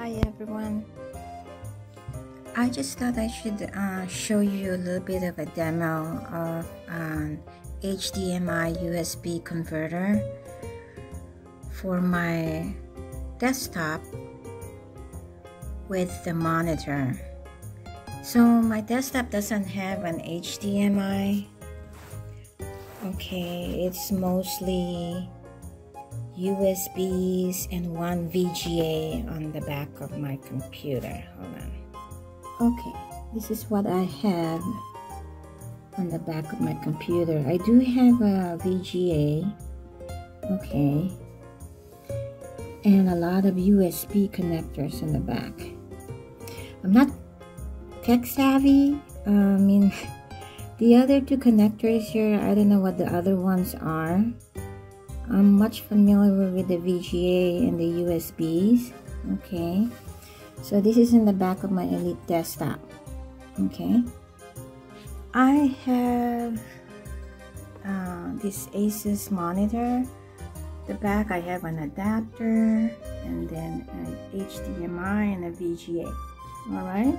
Hi everyone, I just thought I should show you a little bit of a demo of an HDMI USB converter for my desktop with the monitor. So my desktop doesn't have an HDMI. Okay, it's mostly USBs and one VGA on the back of my computer. Hold on. Okay, this is what I have on the back of my computer. I do have a VGA, okay, and a lot of USB connectors in the back. I'm not tech savvy. I mean, the other two connectors here, I don't know what the other ones are. I'm much familiar with the VGA and the USBs. Okay, so this is in the back of my Elite desktop. Okay, I have this Asus monitor. The back I have an adapter and then an HDMI and a VGA. All right.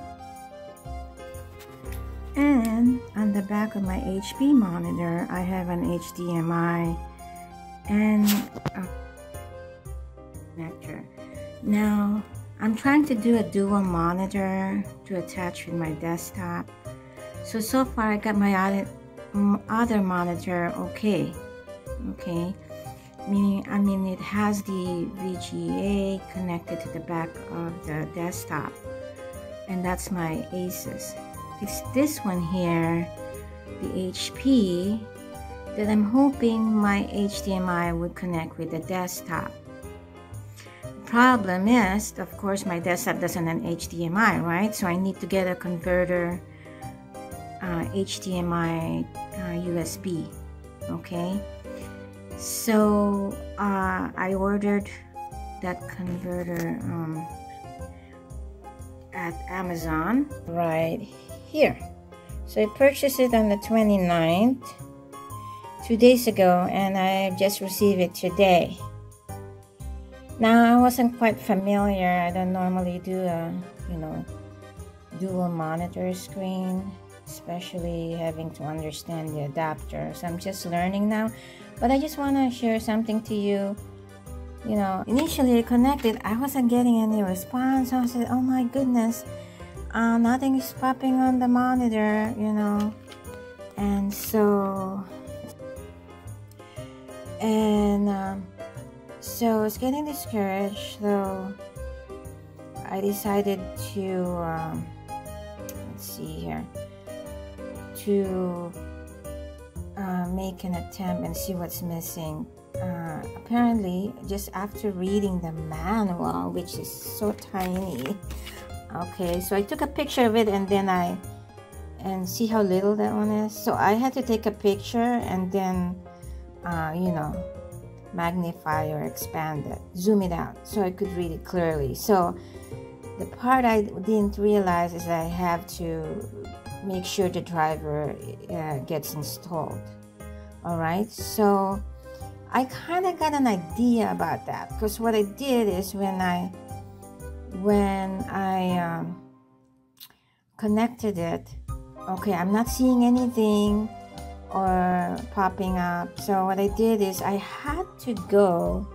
And on the back of my HP monitor, I have an HDMI and a connector. Now, I'm trying to do a dual monitor to attach with my desktop. So far I got my other monitor okay. Okay, meaning, I mean, it has the VGA connected to the back of the desktop. And that's my Asus. It's this one here, the HP, that I'm hoping my HDMI would connect with the desktop. Problem is, of course, my desktop doesn't have an HDMI, right? So I need to get a converter, HDMI USB, okay? So I ordered that converter at Amazon right here. So I purchased it on the 29th, 2 days ago, and I just received it today. Now, I wasn't quite familiar. I don't normally do a, you know, dual monitor screen, especially having to understand the adapter. So I'm just learning now, but I just want to share something to you. You know, initially I connected, I wasn't getting any response. I said, oh my goodness, nothing is popping on the monitor, you know. And so, I was getting discouraged, so I decided to, let's see here, to make an attempt and see what's missing. Apparently, just after reading the manual, which is so tiny, okay, so I took a picture of it and then and see how little that one is. So I had to take a picture and then, you know, magnify or expand it, zoom it out so I could read it clearly. So the part I didn't realize is I have to make sure the driver gets installed. All right, so I kind of got an idea about that, because what I did is when I connected it, okay, I'm not seeing anything or popping up. So what I did is I had to go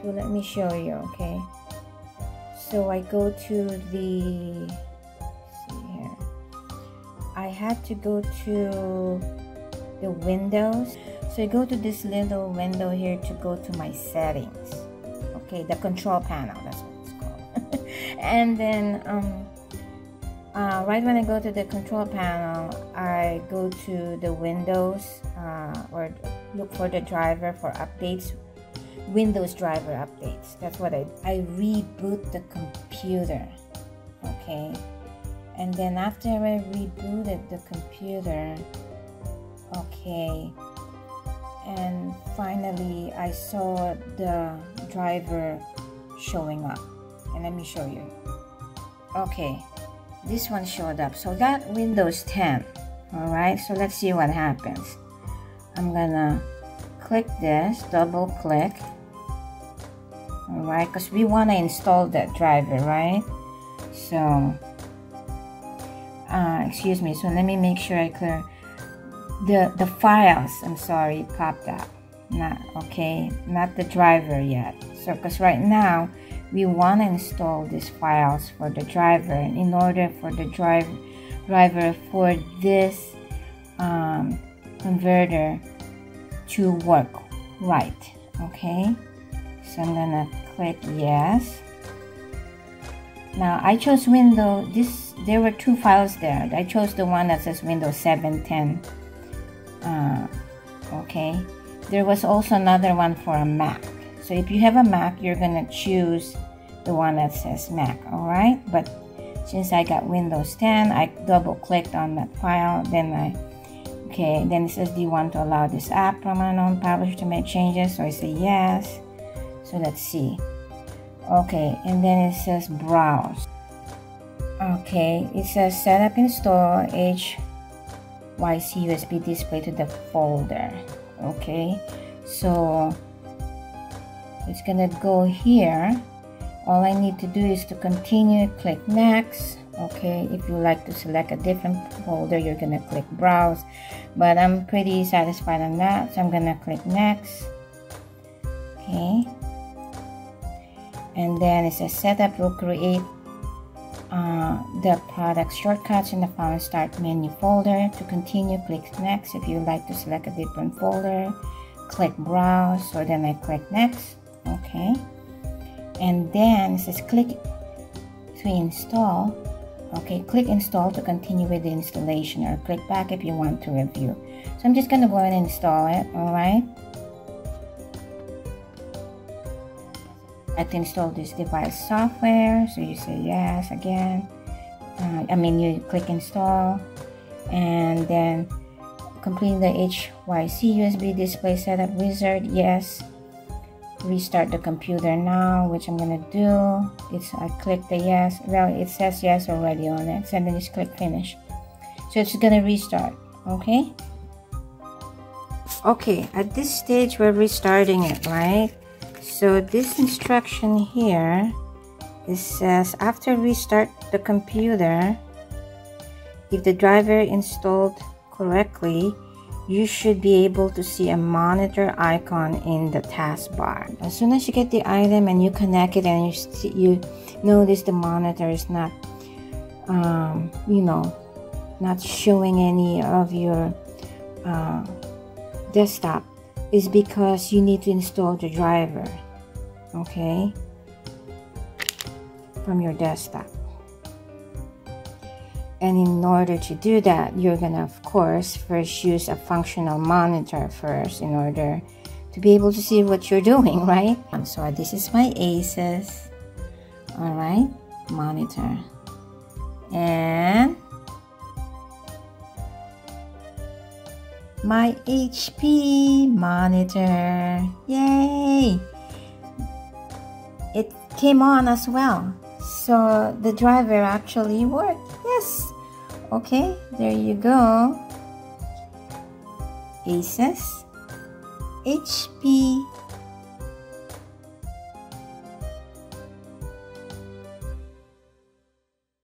to, let me show you, okay. So I go to the, see here, I had to go to the Windows. So I go to this little window here to go to my settings, okay, the control panel, that's what it's called. And then right when I go to the control panel, I go to the Windows or look for the driver for updates, Windows driver updates. That's what I reboot the computer, okay. And then after I rebooted the computer, okay, and finally I saw the driver showing up. And let me show you. Okay, this one showed up. So that Windows 10. All right, so let's see what happens. I'm gonna click this, double click. Alright, because we want to install that driver, right? So, excuse me, so let me make sure I clear the files, I'm sorry, popped up. Not okay, not the driver yet. So, because right now we want to install these files for the driver, and in order for the driver for this converter to work right, okay? So I'm gonna click yes. Now I chose Windows. There were two files there. I chose the one that says Windows 7, 10. Okay. There was also another one for a Mac. So if you have a Mac, you're gonna choose the one that says Mac. All right. But since I got Windows 10, I double-clicked on that file. Then then it says, do you want to allow this app from a known publisher to make changes? So I say yes. So let's see. Okay, and then it says browse. Okay, it says set up install HYC USB Display to the folder. Okay, so it's gonna go here. All I need to do is to continue, click next. Okay, if you like to select a different folder, you're gonna click browse, but I'm pretty satisfied on that, so I'm gonna click next. Okay. And then it says setup will create the product shortcuts in the file start menu folder. To continue, click next. If you like to select a different folder, click browse. So then I click next. Okay. And then it says click to install. Okay, click install to continue with the installation, or click back if you want to review. So I'm just gonna go ahead and install it. All right. To install this device software, so you say yes again. You click install, and then complete the HYC USB display setup wizard. Yes, restart the computer now, which I'm gonna do. I click the yes. Well, it says yes already on it, so then just click finish. So it's gonna restart. Okay. Okay. At this stage, we're restarting it, right? So this instruction here, it says after restart the computer, if the driver installed correctly, you should be able to see a monitor icon in the taskbar. As soon as you get the item and you connect it, and you notice the monitor is not, not showing any of your desktop, is because you need to install the driver. Okay, from your desktop. And in order to do that, you're gonna, of course, first use a functional monitor first in order to be able to see what you're doing, right? So this is my Asus, all right, monitor. And my HP monitor, yay! It came on as well, so the driver actually worked. Yes. Okay, there you go. Asus HP